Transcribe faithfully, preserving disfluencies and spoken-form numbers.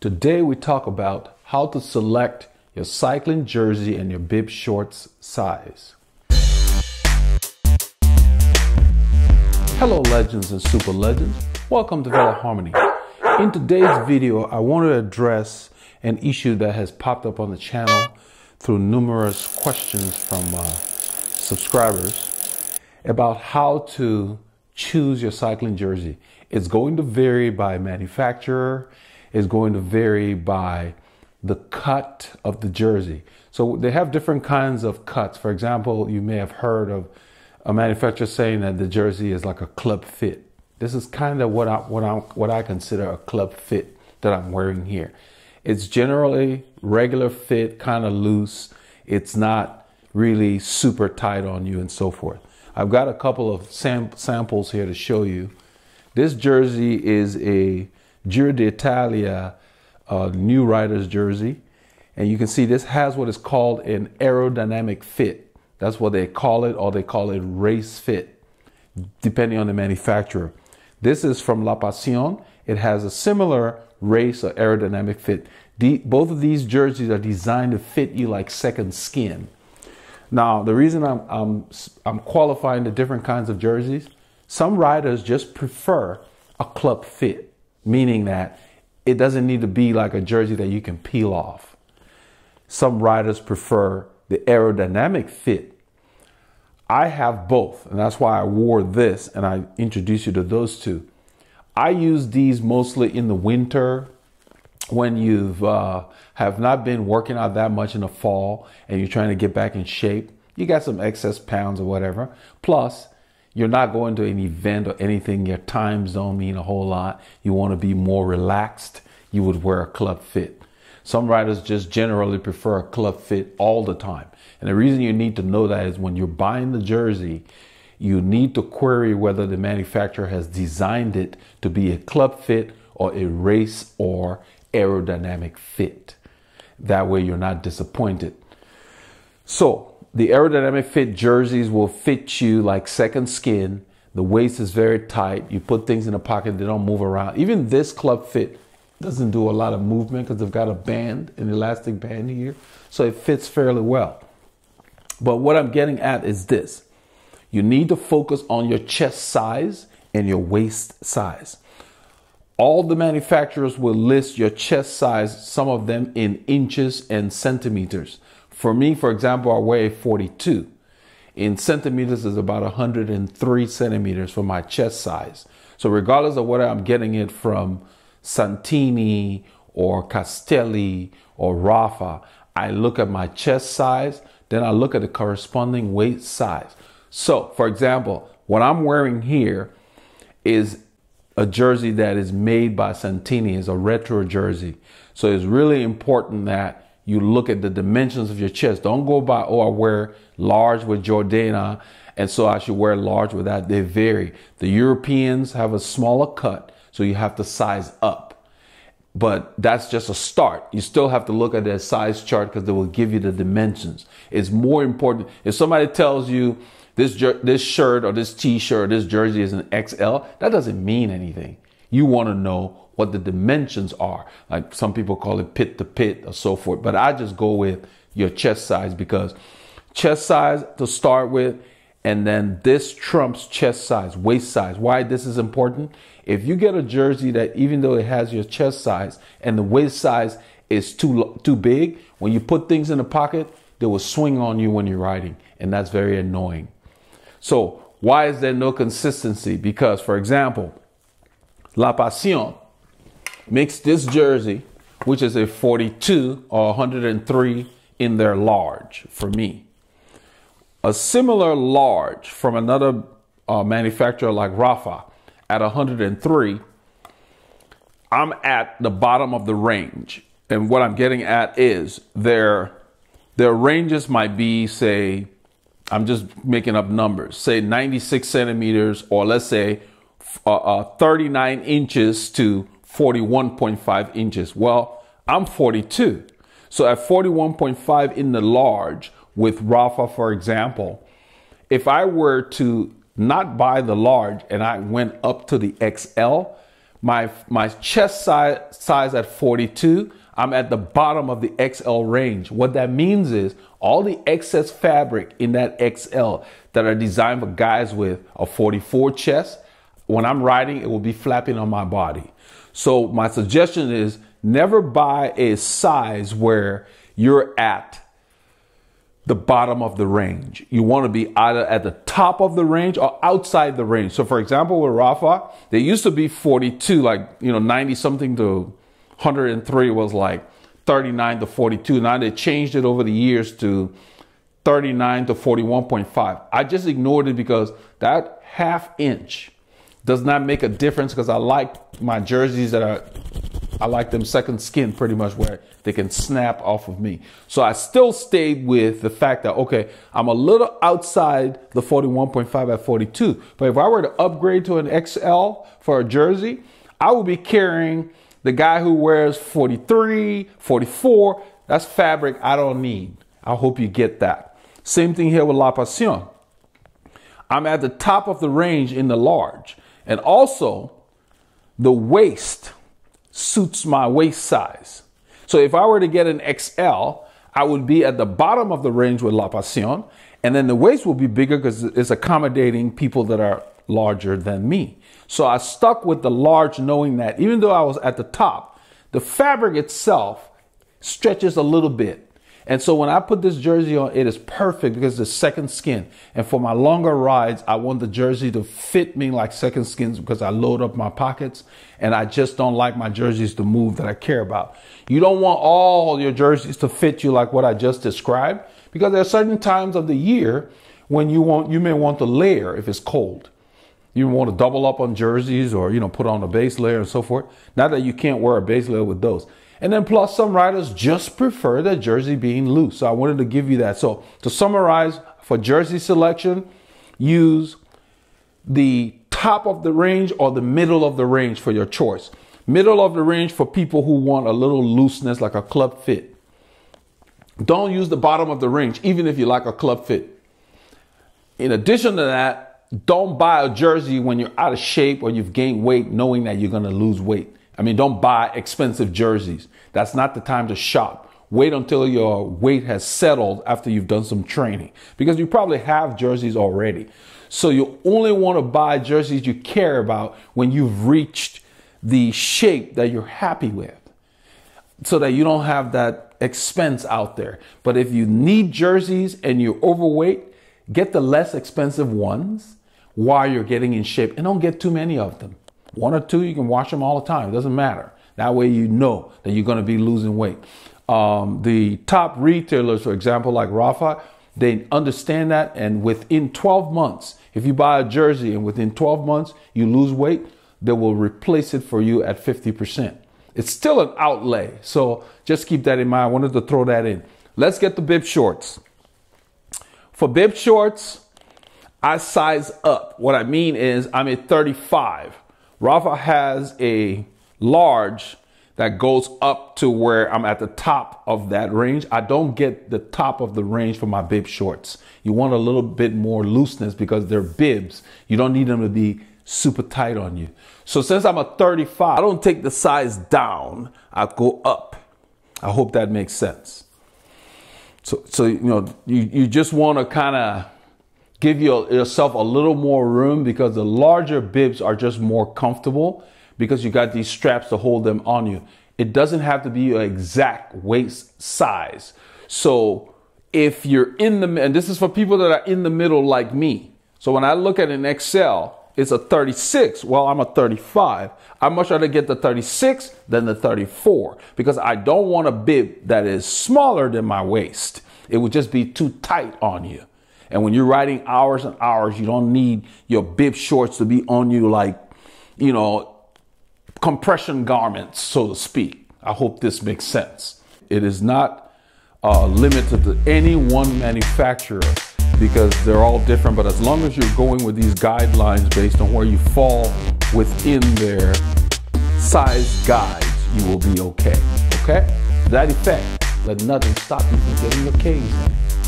Today we talk about how to select your cycling jersey and your bib shorts size. Hello legends and super legends, welcome to Veloharmony. In today's video I want to address an issue that has popped up on the channel through numerous questions from uh, subscribers about how to choose your cycling jersey. It's going to vary by manufacturer, is going to vary by the cut of the jersey. So they have different kinds of cuts. For example, you may have heard of a manufacturer saying that the jersey is like a club fit. This is kind of what I, what I, what I consider a club fit that I'm wearing here. It's generally regular fit, kind of loose. It's not really super tight on you and so forth. I've got a couple of sam samples here to show you. This jersey is a Giro d'Italia uh, new rider's jersey, and you can see this has what is called an aerodynamic fit. That's what they call it, or they call it race fit, depending on the manufacturer. This is from La Passion. It has a similar race or aerodynamic fit. The, both of these jerseys are designed to fit you like second skin. Now, the reason I'm, I'm, I'm qualifying the different kinds of jerseys, some riders just prefer a club fit, meaning that it doesn't need to be like a jersey that you can peel off. Some riders prefer the aerodynamic fit. I have both, and that's why I wore this, and I introduced you to those two. I use these mostly in the winter when you've uh, have not been working out that much in the fall and you're trying to get back in shape. You got some excess pounds or whatever. Plus, you're not going to an event or anything. Your times don't mean a whole lot. You want to be more relaxed. You would wear a club fit. Some riders just generally prefer a club fit all the time. And the reason you need to know that is when you're buying the jersey, you need to query whether the manufacturer has designed it to be a club fit or a race or aerodynamic fit. That way you're not disappointed. So, the aerodynamic fit jerseys will fit you like second skin. The waist is very tight. You put things in the pocket, they don't move around. Even this club fit doesn't do a lot of movement because they've got a band, an elastic band here. So it fits fairly well. But what I'm getting at is this. You need to focus on your chest size and your waist size. All the manufacturers will list your chest size, some of them in inches and centimeters. For me, for example, I weigh forty-two. In centimeters is about one hundred three centimeters for my chest size. So regardless of whether I'm getting it from Santini or Castelli or Rapha, I look at my chest size, then I look at the corresponding waist size. So for example, what I'm wearing here is a jersey that is made by Santini. It's a retro jersey. So it's really important that you look at the dimensions of your chest. Don't go by, oh, I wear large with Jordana, and so I should wear large with that. They vary. The Europeans have a smaller cut, so you have to size up. But that's just a start. You still have to look at their size chart because they will give you the dimensions. It's more important. If somebody tells you this, this shirt or this t-shirt or this jersey is an X L, that doesn't mean anything. You want to know what the dimensions are. Like some people call it pit to pit or so forth, but I just go with your chest size because chest size to start with, and then this trumps chest size, waist size. Why this is important? If you get a jersey that even though it has your chest size and the waist size is too, too big, when you put things in the pocket, they will swing on you when you're riding, and that's very annoying. So why is there no consistency? Because for example, La Passion makes this jersey, which is a forty-two or one hundred three in their large for me. A similar large from another uh, manufacturer like Rapha at one hundred three, I'm at the bottom of the range. And what I'm getting at is their, their ranges might be, say, I'm just making up numbers, say ninety-six centimeters, or let's say uh, uh, thirty-nine inches to forty-one point five inches. Well, I'm forty-two. So at forty-one point five in the large with Rapha, for example, if I were to not buy the large and I went up to the X L, My, my chest size, size at forty-two, I'm at the bottom of the X L range. What that means is all the excess fabric in that X L that are designed for guys with a forty-four chest, when I'm riding, it will be flapping on my body. So my suggestion is never buy a size where you're at the bottom of the range. You want to be either at the top of the range or outside the range. So for example, with Rapha, they used to be forty-two, like, you know, ninety something to one hundred three was like thirty-nine to forty-two. Now they changed it over the years to thirty-nine to forty-one point five. I just ignored it because that half inch does not make a difference, because I like my jerseys that are, I like them second skin pretty much, where they can snap off of me. So I still stayed with the fact that, okay, I'm a little outside the forty-one point five at forty-two. But if I were to upgrade to an X L for a jersey, I would be carrying the guy who wears forty-three, forty-four. That's fabric I don't need. I hope you get that. Same thing here with La Passion. I'm at the top of the range in the large. And also the waist suits my waist size. So if I were to get an X L, I would be at the bottom of the range with La Passion, and then the waist will be bigger because it's accommodating people that are larger than me. So I stuck with the large, knowing that even though I was at the top, the fabric itself stretches a little bit. And so when I put this jersey on, it is perfect because it's second skin. And for my longer rides, I want the jersey to fit me like second skins, because I load up my pockets and I just don't like my jerseys to move that I care about. You don't want all your jerseys to fit you like what I just described, because there are certain times of the year when you want, you may want to layer if it's cold. You want to double up on jerseys, or, you know, put on a base layer and so forth. Not that you can't wear a base layer with those. And then plus, some riders just prefer their jersey being loose. So I wanted to give you that. So to summarize, for jersey selection, use the top of the range or the middle of the range for your choice. Middle of the range for people who want a little looseness, like a club fit. Don't use the bottom of the range, even if you like a club fit. In addition to that, don't buy a jersey when you're out of shape or you've gained weight, knowing that you're going to lose weight. I mean, don't buy expensive jerseys. That's not the time to shop. Wait until your weight has settled after you've done some training, because you probably have jerseys already. So you only want to buy jerseys you care about when you've reached the shape that you're happy with, so that you don't have that expense out there. But if you need jerseys and you're overweight, get the less expensive ones while you're getting in shape, and don't get too many of them. One or two, you can wash them all the time. It doesn't matter. That way you know that you're going to be losing weight. Um, the top retailers, for example, like Rapha, they understand that. And within twelve months, if you buy a jersey and within twelve months you lose weight, they will replace it for you at fifty percent. It's still an outlay. So just keep that in mind. I wanted to throw that in. Let's get the bib shorts. For bib shorts, I size up. What I mean is I'm a thirty-five. Rapha has a large that goes up to where I'm at the top of that range. I don't get the top of the range for my bib shorts. You want a little bit more looseness because they're bibs. You don't need them to be super tight on you. So since I'm a thirty-five, I don't take the size down. I go up. I hope that makes sense. So, so you know, you, you just want to kind of give yourself a little more room, because the larger bibs are just more comfortable because you got these straps to hold them on you. It doesn't have to be your exact waist size. So if you're in the, and this is for people that are in the middle like me. So when I look at an X L, it's a thirty-six. Well, I'm a thirty-five. I much rather get the thirty-six than the thirty-four, because I don't want a bib that is smaller than my waist. It would just be too tight on you. And when you're riding hours and hours, you don't need your bib shorts to be on you like, you know, compression garments, so to speak. I hope this makes sense. It is not uh, limited to any one manufacturer, because they're all different. But as long as you're going with these guidelines based on where you fall within their size guides, you will be okay. Okay? To that effect, let nothing stop you from getting your K's in.